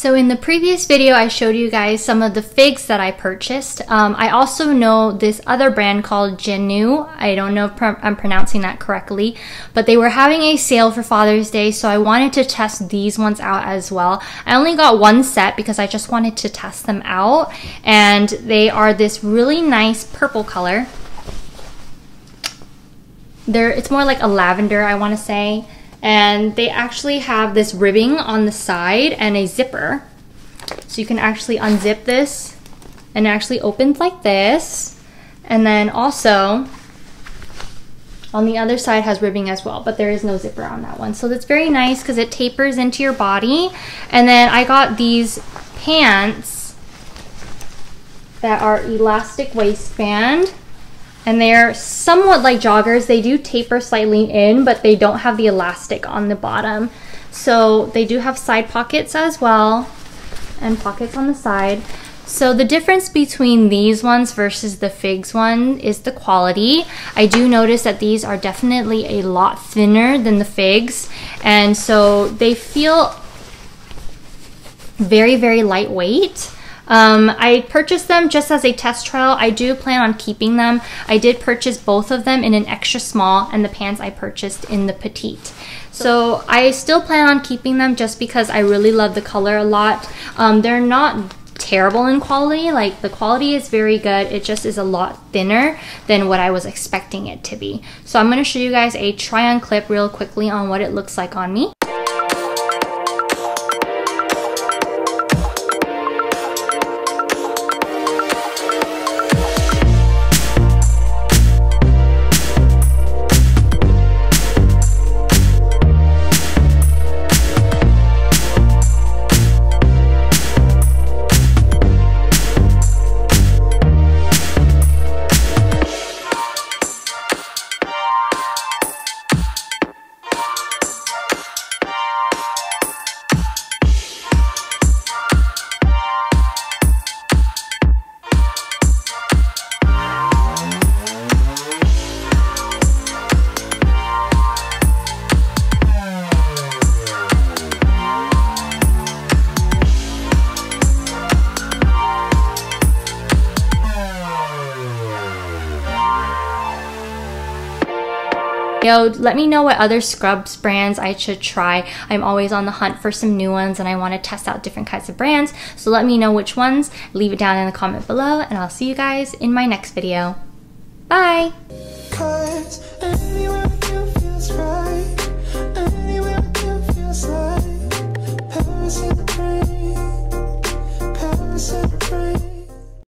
So in the previous video, I showed you guys some of the figs that I purchased. I also know this other brand called Jaanuu. I don't know if I'm pronouncing that correctly, but they were having a sale for Father's Day, so I wanted to test these ones out as well. I only got one set because I just wanted to test them out, and they are this really nice purple color. It's more like a lavender, I want to say. And they actually have this ribbing on the side and a zipper. So you can actually unzip this and it actually opens like this. And then also on the other side has ribbing as well, but there is no zipper on that one. So that's very nice because it tapers into your body. And then I got these pants that are elastic waistband. And they're somewhat like joggers. They do taper slightly in, but they don't have the elastic on the bottom. So they do have side pockets as well, and pockets on the side. So the difference between these ones versus the FIGS one is the quality. I do notice that these are definitely a lot thinner than the FIGS. And so they feel very, very lightweight. I purchased them just as a test trial. I do plan on keeping them. I did purchase both of them in an extra small, and the pants I purchased in the petite. So I still plan on keeping them just because I really love the color a lot. They're not terrible in quality. Like, the quality is very good. It just is a lot thinner than what I was expecting it to be. So I'm going to show you guys a try on clip real quickly on what it looks like on me. Yo, let me know what other scrubs brands I should try. I'm always on the hunt for some new ones, and I want to test out different kinds of brands. So let me know which ones. Leave it down in the comment below, and I'll see you guys in my next video. Bye!